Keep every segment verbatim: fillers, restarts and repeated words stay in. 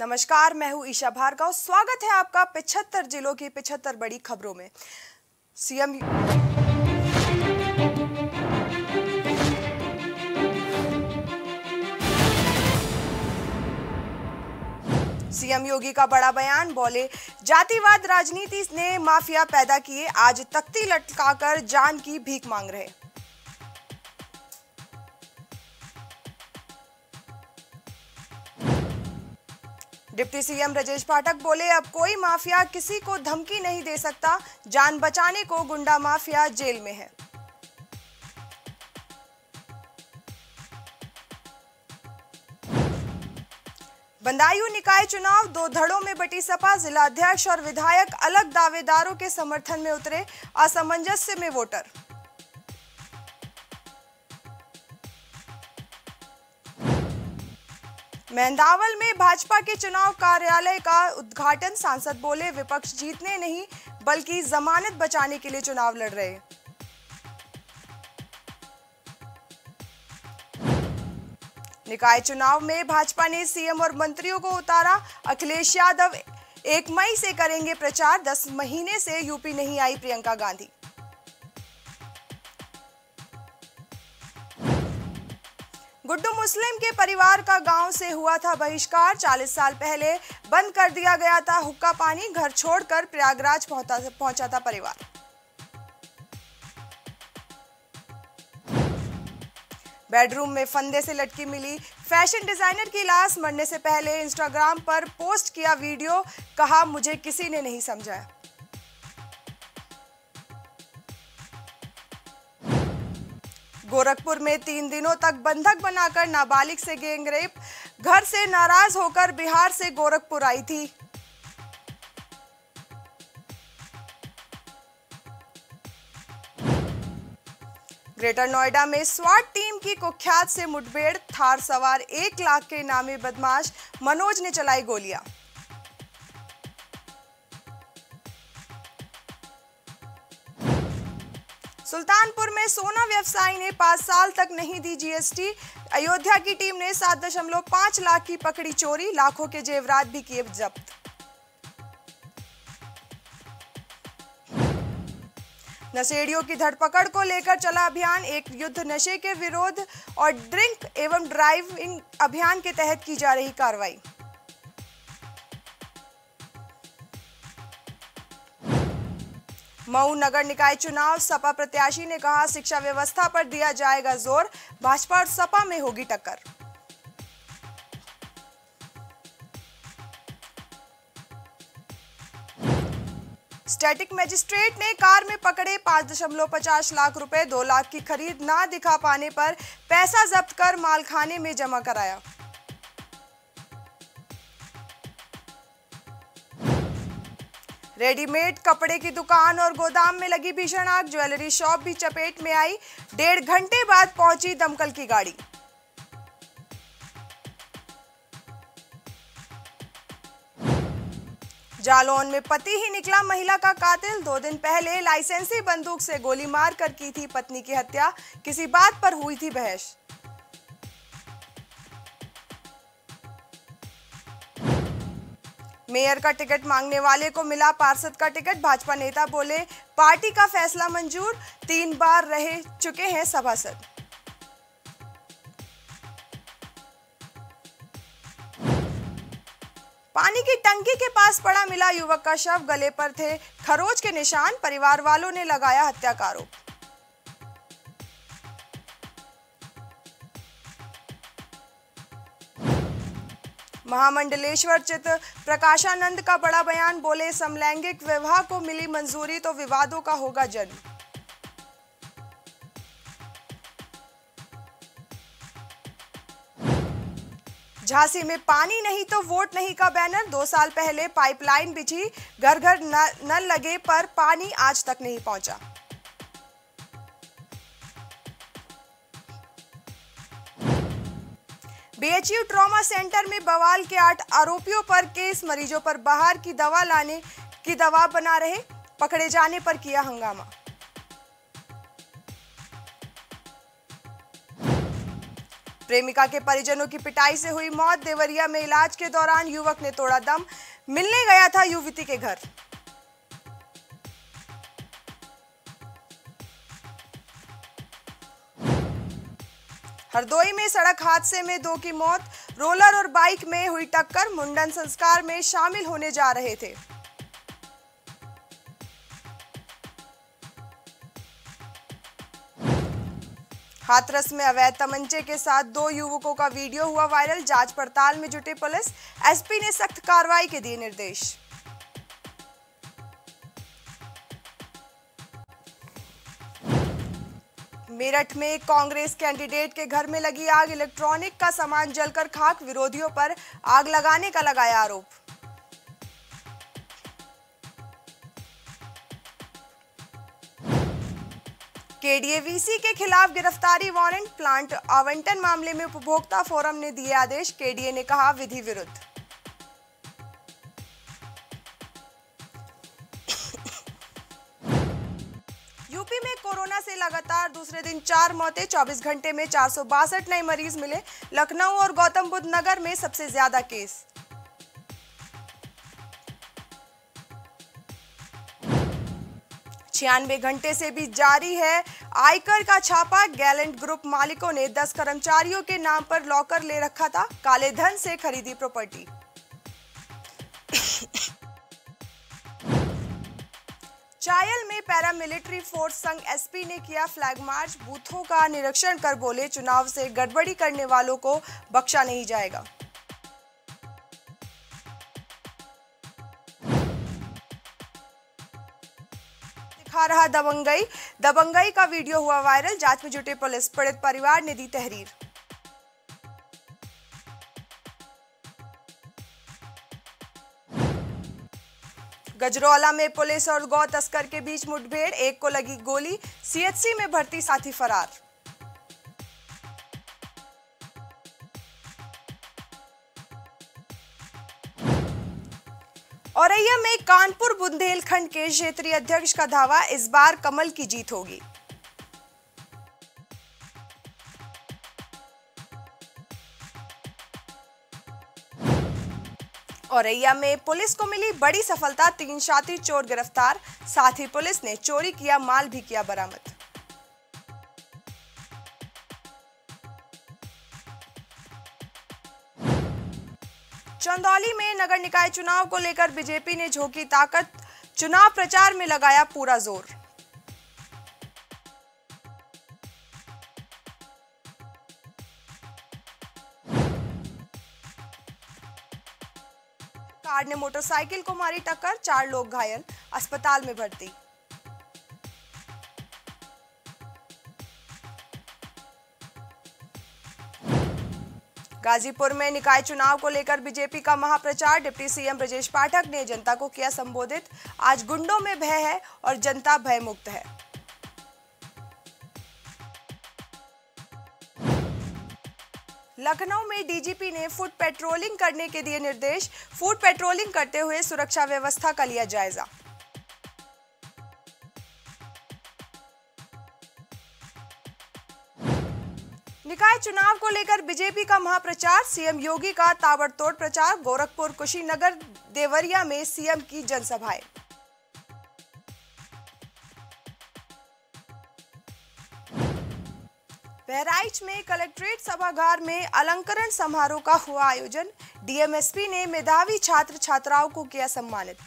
नमस्कार, मैं हूँ ईशा भार्गव। स्वागत है आपका पचहत्तर जिलों की पचहत्तर बड़ी खबरों में। सीएम सीएम योगी का बड़ा बयान, बोले जातिवाद राजनीति ने माफिया पैदा किए, आज तख्ती लटकाकर जान की भीख मांग रहे। डिप्टी सीएम ब्रजेश पाठक बोले, अब कोई माफिया किसी को धमकी नहीं दे सकता, जान बचाने को गुंडा माफिया जेल में है। बंदायु निकाय चुनाव, दो धड़ों में बटी सपा, जिलाध्यक्ष और विधायक अलग दावेदारों के समर्थन में उतरे, असमंजस्य में वोटर। मेंदावल में भाजपा के चुनाव कार्यालय का उद्घाटन, सांसद बोले विपक्ष जीतने नहीं बल्कि जमानत बचाने के लिए चुनाव लड़ रहे। निकाय चुनाव में भाजपा ने सीएम और मंत्रियों को उतारा, अखिलेश यादव एक मई से करेंगे प्रचार, दस महीने से यूपी नहीं आई प्रियंका गांधी। गुड्डू मुस्लिम के परिवार का गांव से हुआ था बहिष्कार, चालीस साल पहले बंद कर दिया गया था हुक्का पानी, घर छोड़कर प्रयागराज पहुंचा था परिवार। बेडरूम में फंदे से लटकी मिली फैशन डिजाइनर की लाश, मरने से पहले इंस्टाग्राम पर पोस्ट किया वीडियो, कहा मुझे किसी ने नहीं समझाया। गोरखपुर में तीन दिनों तक बंधक बनाकर नाबालिग से गैंगरेप, घर से नाराज होकर बिहार से गोरखपुर आई थी। ग्रेटर नोएडा में स्वाट टीम की कुख्यात से मुठभेड़, थार सवार एक लाख के नामी बदमाश मनोज ने चलाई गोलियां। सुल्तानपुर में सोना व्यवसायी ने पांच साल तक नहीं दी जीएसटी, अयोध्या की टीम ने सात दशमलव पांच लाख की पकड़ी चोरी, लाखों के जेवरात भी किए जब्त। नशेड़ियों की धरपकड़ को लेकर चला अभियान, एक युद्ध नशे के विरोध और ड्रिंक एवं ड्राइविंग अभियान के तहत की जा रही कार्रवाई। मऊ नगर निकाय चुनाव, सपा प्रत्याशी ने कहा शिक्षा व्यवस्था पर दिया जाएगा जोर, भाजपा और सपा में होगी टक्कर। स्टैटिक मजिस्ट्रेट ने कार में पकड़े पाँच दशमलव पचास लाख रुपए, दो लाख की खरीद ना दिखा पाने पर पैसा जब्त कर मालखाने में जमा कराया। रेडीमेड कपड़े की दुकान और गोदाम में लगी भीषण आग, ज्वेलरी शॉप भी चपेट में आई, डेढ़ घंटे बाद पहुंची दमकल की गाड़ी। जालौन में पति ही निकला महिला का कातिल, दो दिन पहले लाइसेंसी बंदूक से गोली मारकर की थी पत्नी की हत्या, किसी बात पर हुई थी बहस। मेयर का टिकट मांगने वाले को मिला पार्षद का टिकट, भाजपा नेता बोले पार्टी का फैसला मंजूर, तीन बार रह चुके हैं सभासद। पानी की टंकी के पास पड़ा मिला युवक का शव, गले पर थे खरोच के निशान, परिवार वालों ने लगाया हत्या का आरोप। महामंडलेश्वर चित्र प्रकाशानंद का बड़ा बयान, बोले समलैंगिक विवाह को मिली मंजूरी तो विवादों का होगा जन्म। झांसी में पानी नहीं तो वोट नहीं का बैनर, दो साल पहले पाइपलाइन बिछी, घर घर नल लगे पर पानी आज तक नहीं पहुंचा। बीएचयू ट्रॉमा सेंटर में बवाल के आठ आरोपियों पर केस, मरीजों पर बाहर की दवा लाने की दवा बना रहे, पकड़े जाने पर किया हंगामा। प्रेमिका के परिजनों की पिटाई से हुई मौत। देवरिया में इलाज के दौरान युवक ने तोड़ा दम, मिलने गया था युवती के घर। हरदोई में सड़क हादसे में दो की मौत, रोलर और बाइक में हुई टक्कर, मुंडन संस्कार में शामिल होने जा रहे थे। हाथरस में अवैध तमंचे के साथ दो युवकों का वीडियो हुआ वायरल, जांच पड़ताल में जुटे पुलिस, एसपी ने सख्त कार्रवाई के दिए निर्देश। मेरठ में कांग्रेस कैंडिडेट के घर में लगी आग, इलेक्ट्रॉनिक का सामान जलकर खाक, विरोधियों पर आग लगाने का लगाया आरोप। केडीएवीसी के खिलाफ गिरफ्तारी वारंट, प्लांट आवंटन मामले में उपभोक्ता फोरम ने दिए आदेश, केडीए ने कहा विधि विरुद्ध। यूपी में कोरोना से लगातार दूसरे दिन चार मौतें, चौबीस घंटे में चार सौ बासठ नए मरीज मिले, लखनऊ और गौतम बुद्ध नगर में सबसे ज्यादा केस। छियानवे घंटे से भी जारी है आयकर का छापा, गैलेंट ग्रुप मालिकों ने दस कर्मचारियों के नाम पर लॉकर ले रखा था, काले धन से खरीदी प्रॉपर्टी। चायल में पैरामिलिट्री फोर्स संग एसपी ने किया फ्लैग मार्च, बूथों का निरीक्षण कर बोले चुनाव से गड़बड़ी करने वालों को बख्शा नहीं जाएगा। खा रहा दबंगई, दबंगई का वीडियो हुआ वायरल, जांच में जुटे पुलिस, पीड़ित परिवार ने दी तहरीर। गजरोला में पुलिस और गौ तस्कर के बीच मुठभेड़, एक को लगी गोली, सीएचसी में भर्ती साथी फरार। औरैया में कानपुर बुंदेलखंड के क्षेत्रीय अध्यक्ष का दावा, इस बार कमल की जीत होगी। औरैया में पुलिस को मिली बड़ी सफलता, तीन शातिर चोर गिरफ्तार, साथ ही पुलिस ने चोरी किया माल भी किया बरामद। चंदौली में नगर निकाय चुनाव को लेकर बीजेपी ने झोंकी ताकत, चुनाव प्रचार में लगाया पूरा जोर। कार ने मोटरसाइकिल को मारी टक्कर, चार लोग घायल, अस्पताल में भर्ती। गाजीपुर में निकाय चुनाव को लेकर बीजेपी का महाप्रचार, डिप्टी सीएम ब्रजेश पाठक ने जनता को किया संबोधित, आज गुंडों में भय है और जनता भयमुक्त है। लखनऊ में डीजीपी ने फुट पेट्रोलिंग करने के दिए निर्देश, फुट पेट्रोलिंग करते हुए सुरक्षा व्यवस्था का लिया जायजा। निकाय चुनाव को लेकर बीजेपी का महाप्रचार, सीएम योगी का ताबड़तोड़ प्रचार, गोरखपुर, कुशीनगर, देवरिया में सीएम की जनसभाएं। बहराइच में कलेक्ट्रेट सभागार में अलंकरण समारोह का हुआ आयोजन, डीएमएसपी ने मेधावी छात्र छात्राओं को किया सम्मानित।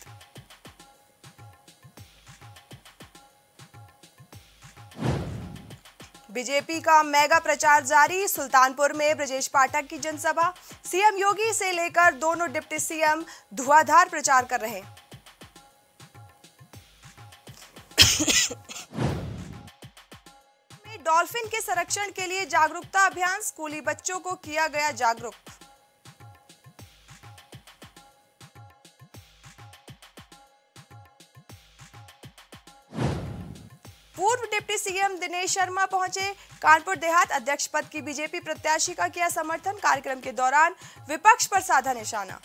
बीजेपी का मेगा प्रचार जारी, सुल्तानपुर में ब्रजेश पाठक की जनसभा, सीएम योगी से लेकर दोनों डिप्टी सीएम धुआंधार प्रचार कर रहे। में डॉल्फिन के संरक्षण के लिए जागरूकता अभियान, स्कूली बच्चों को किया गया जागरूक। पूर्व डिप्टी सीएम दिनेश शर्मा पहुंचे कानपुर देहात, अध्यक्ष पद की बीजेपी प्रत्याशी का किया समर्थन, कार्यक्रम के दौरान विपक्ष पर साधा निशाना।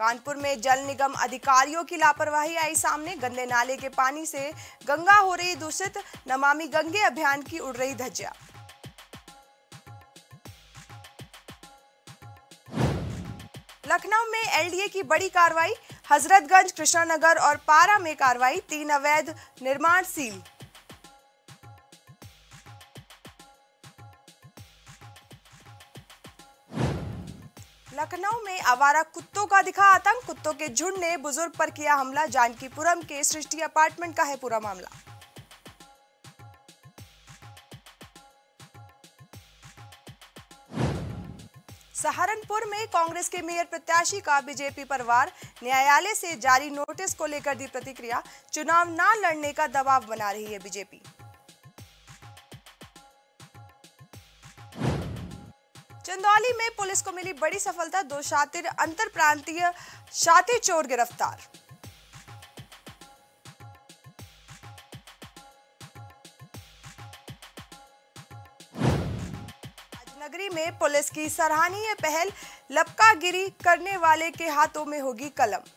कानपुर में जल निगम अधिकारियों की लापरवाही आई सामने, गंदे नाले के पानी से गंगा हो रही दूषित, नमामि गंगे अभियान की उड़ रही धज्जियां। लखनऊ में एलडीए की बड़ी कार्रवाई, हजरतगंज, कृष्णानगर और पारा में कार्रवाई, तीन अवैध निर्माण सील। लखनऊ में आवारा कुत्तों का दिखा आतंक, कुत्तों के झुंड ने बुजुर्ग पर किया हमला, जानकीपुरम के सृष्टि अपार्टमेंट का है पूरा मामला। सहारनपुर में कांग्रेस के मेयर प्रत्याशी का बीजेपी परिवार, न्यायालय से जारी नोटिस को लेकर दी प्रतिक्रिया, चुनाव न लड़ने का दबाव बना रही है बीजेपी। चंदौली में पुलिस को मिली बड़ी सफलता, दो शातिर अंतर प्रांतीय शातिर चोर गिरफ्तार। नगरी में पुलिस की सराहनीय पहल, लपकागिरी करने वाले के हाथों में होगी कलम।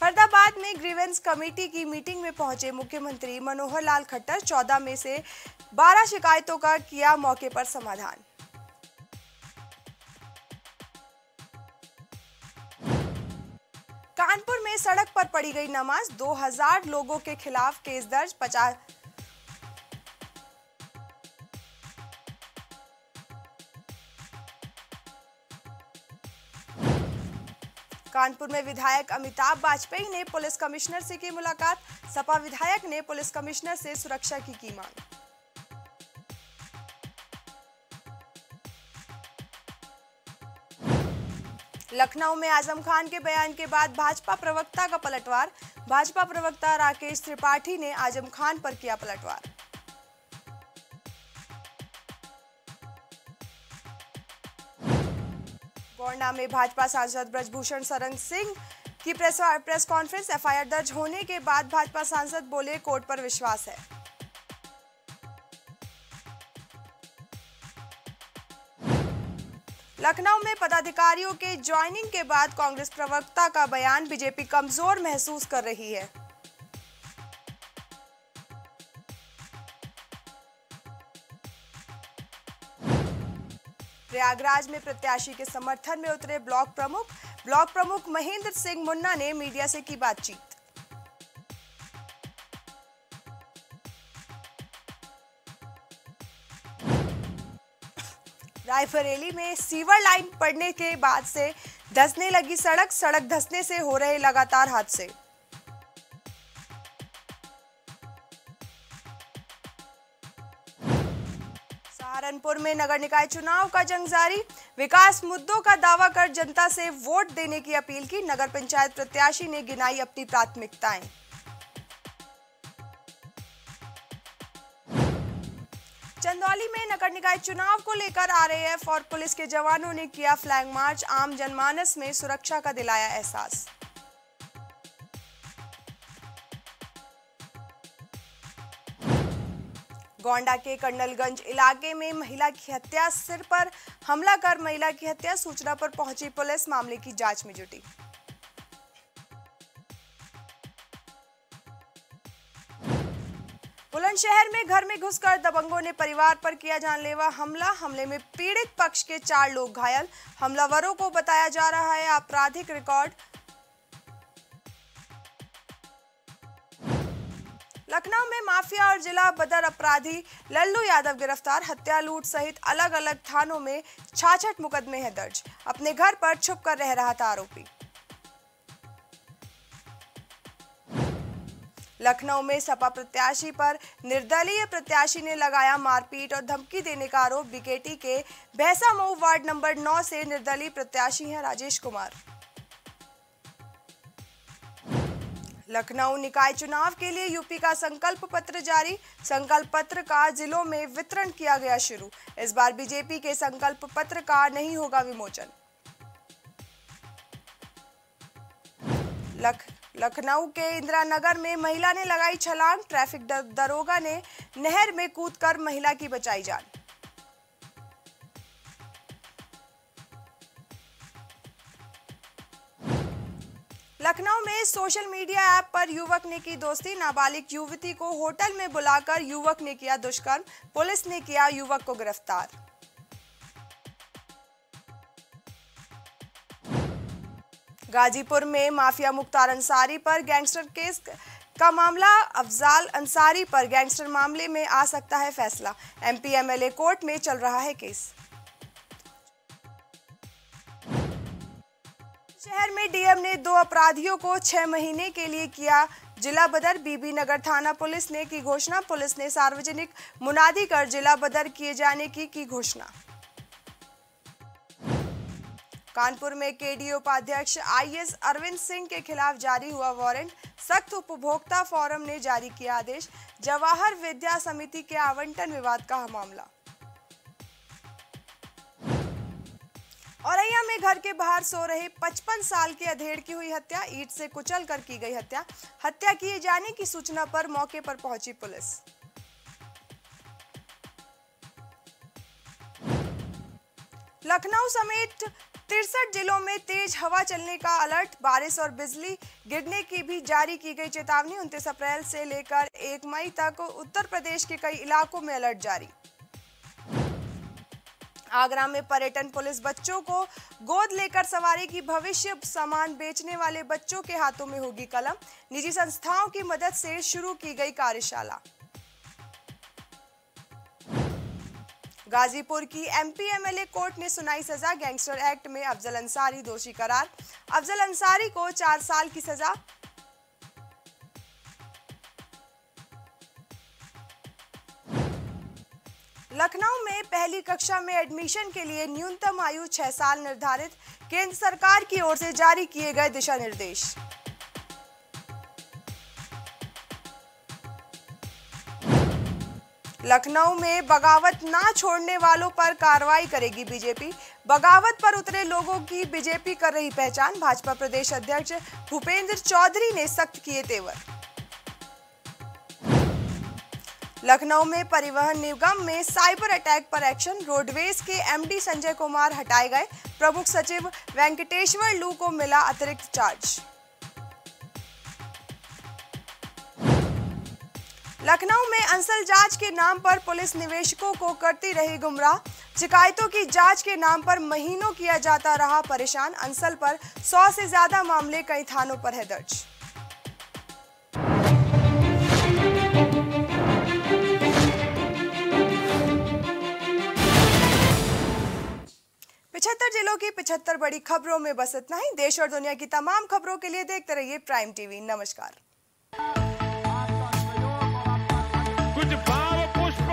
फरीदाबाद में ग्रीवेंस कमेटी की मीटिंग में पहुंचे मुख्यमंत्री मनोहर लाल खट्टर, चौदह में से बारह शिकायतों का किया मौके पर समाधान। कानपुर में सड़क पर पड़ी गई नमाज, दो हज़ार लोगों के खिलाफ केस दर्ज, पचास कानपुर में विधायक अमिताभ वाजपेयी ने पुलिस कमिश्नर से की मुलाकात, सपा विधायक ने पुलिस कमिश्नर से सुरक्षा की की मांग। लखनऊ में आजम खान के बयान के बाद भाजपा प्रवक्ता का पलटवार, भाजपा प्रवक्ता राकेश त्रिपाठी ने आजम खान पर किया पलटवार। गोंडा में भाजपा सांसद ब्रजभूषण सरंग सिंह की प्रेस प्रेस कॉन्फ्रेंस, एफआईआर दर्ज होने के बाद भाजपा सांसद बोले कोर्ट पर विश्वास है। लखनऊ में पदाधिकारियों के ज्वाइनिंग के बाद कांग्रेस प्रवक्ता का बयान, बीजेपी कमजोर महसूस कर रही है। प्रयागराज में प्रत्याशी के समर्थन में उतरे ब्लॉक प्रमुख, ब्लॉक प्रमुख महेंद्र सिंह मुन्ना ने मीडिया से की बातचीत। रायबरेली में सीवर लाइन पड़ने के बाद से धंसने लगी सड़क, सड़क धंसने से हो रहे लगातार हादसे। सहारनपुर में नगर निकाय चुनाव का जंग जारी, विकास मुद्दों का दावा कर जनता से वोट देने की अपील की, नगर पंचायत प्रत्याशी ने गिनाई अपनी प्राथमिकताएं। चंदौली में नगर निकाय चुनाव को लेकर आरएएफ और पुलिस के जवानों ने किया फ्लैग मार्च, आम जनमानस में सुरक्षा का दिलाया एहसास। गोंडा के कंडलगंज इलाके में महिला की हत्या, सिर पर हमला कर महिला की हत्या, सूचना पर पहुंची पुलिस, मामले की जांच में जुटी। बुलंदशहर में घर में घुसकर दबंगों ने परिवार पर किया जानलेवा हमला, हमले में पीड़ित पक्ष के चार लोग घायल, हमलावरों को बताया जा रहा है आपराधिक रिकॉर्ड। लखनऊ में माफिया और जिला बदर अपराधी लल्लू यादव गिरफ्तार, हत्या, लूट सहित अलग अलग थानों में छियासठ मुकदमे हैं दर्ज, अपने घर पर छुपकर रह रहा था आरोपी। लखनऊ में सपा प्रत्याशी पर निर्दलीय प्रत्याशी ने लगाया मारपीट और धमकी देने का आरोप, बीकेटी के भैंसा मऊ वार्ड नंबर नौ से निर्दलीय प्रत्याशी हैं राजेश कुमार। लखनऊ निकाय चुनाव के लिए यूपी का संकल्प पत्र जारी, संकल्प पत्र का जिलों में वितरण किया गया शुरू, इस बार बीजेपी के संकल्प पत्र का नहीं होगा विमोचन। लख लखनऊ के इंदिरा नगर में महिला ने लगाई छलांग, ट्रैफिक दरोगा ने नहर में कूदकर महिला की बचाई जान। लखनऊ में सोशल मीडिया ऐप पर युवक ने की दोस्ती, नाबालिग युवती को होटल में बुलाकर युवक ने किया दुष्कर्म, पुलिस ने किया युवक को गिरफ्तार। गाजीपुर में माफिया मुख्तार अंसारी पर गैंगस्टर केस का मामला, अफजल अंसारी पर गैंगस्टर मामले में आ सकता है फैसला, एमपी एमएलए कोर्ट में चल रहा है केस। शहर में डीएम ने दो अपराधियों को छह महीने के लिए किया जिला बदर, बीबी नगर थाना पुलिस ने की घोषणा, पुलिस ने सार्वजनिक मुनादी कर जिला बदर किए जाने की की घोषणा। कानपुर में केडीए उपाध्यक्ष आईएएस अरविंद सिंह के खिलाफ जारी हुआ वारंट, सख्त उपभोक्ता फोरम ने जारी किया आदेश, जवाहर विद्या समिति के आवंटन विवाद का मामला। औरैया में घर के बाहर सो रहे पचपन साल के अधेड़ की हुई हत्या, ईंट से कुचलकर की गई हत्या, हत्या किए जाने की सूचना पर मौके पर पहुंची पुलिस। लखनऊ समेत तिरसठ जिलों में तेज हवा चलने का अलर्ट, बारिश और बिजली गिरने की भी जारी की गई चेतावनी, उनतीस अप्रैल से लेकर एक मई तक उत्तर प्रदेश के कई इलाकों में अलर्ट जारी। आगरा में पर्यटन पुलिस बच्चों को गोद लेकर सवारी की भविष्य सामान बेचने वाले बच्चों के हाथों में होगी कलम, निजी संस्थाओं की मदद से शुरू की गई कार्यशाला। गाजीपुर की एमपी एमएलए कोर्ट ने सुनाई सजा, गैंगस्टर एक्ट में अफजल अंसारी दोषी करार, अफजल अंसारी को चार साल की सजा। लखनऊ में पहली कक्षा में एडमिशन के लिए न्यूनतम आयु छह साल निर्धारित, केंद्र सरकार की ओर से जारी किए गए दिशा निर्देश। लखनऊ में बगावत ना छोड़ने वालों पर कार्रवाई करेगी बीजेपी, बगावत पर उतरे लोगों की बीजेपी कर रही पहचान, भाजपा प्रदेश अध्यक्ष भूपेंद्र चौधरी ने सख्त किए तेवर। लखनऊ में परिवहन निगम में साइबर अटैक पर एक्शन, रोडवेज के एमडी संजय कुमार हटाए गए, प्रमुख सचिव वेंकटेश्वर लू को मिला अतिरिक्त चार्ज। लखनऊ में अंसल जांच के नाम पर पुलिस निवेशकों को करती रही गुमराह, शिकायतों की जांच के नाम पर महीनों किया जाता रहा परेशान, अंसल पर सौ से ज्यादा मामले कई थानों पर है दर्ज। पचहत्तर जिलों की पचहत्तर बड़ी खबरों में बस इतना ही। देश और दुनिया की तमाम खबरों के लिए देखते रहिए प्राइम टीवी। नमस्कार। कुछ भाव पुष्प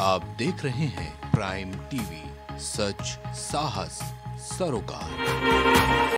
आप देख रहे हैं प्राइम टीवी, सच साहस सरोकार।